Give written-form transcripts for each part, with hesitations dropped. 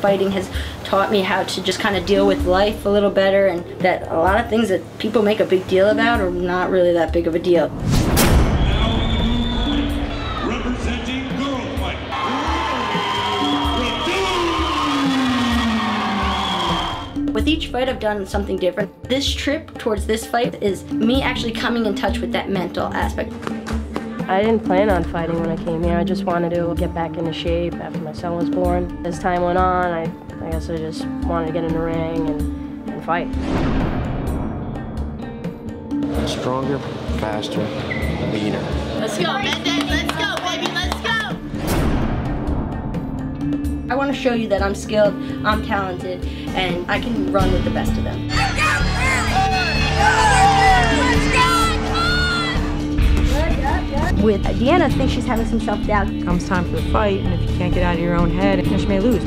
fighting has taught me how to just kind of deal with life a little better, and that a lot of things that people make a big deal about are not really that big of a deal. With each fight, I've done something different. This trip towards this fight is me actually coming in touch with that mental aspect. I didn't plan on fighting when I came here. I just wanted to get back into shape after my son was born. As time went on, I guess I just wanted to get in the ring and fight. Stronger, faster, leaner. Let's go, Mendez, let's go, baby, let's go! I want to show you that I'm skilled, I'm talented, and I can run with the best of them. Let's go! Let's go! With Deanna, I think she's having some self-doubt. Comes time for the fight, and if you can't get out of your own head, you may lose.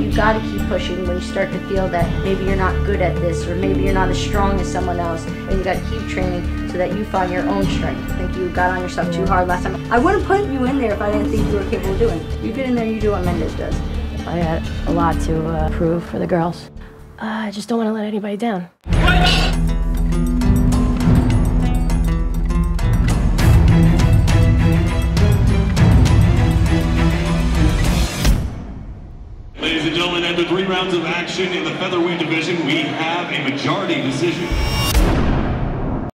You've got to keep pushing when you start to feel that maybe you're not good at this, or maybe you're not as strong as someone else, and you've got to keep training so that you find your own strength. I think you got on yourself too hard last time. I wouldn't put you in there if I didn't think you were capable of doing it. You get in there, you do what Mendez does. I got a lot to prove for the girls. I just don't want to let anybody down. Ladies and gentlemen, after 3 rounds of action in the featherweight division, we have a majority decision.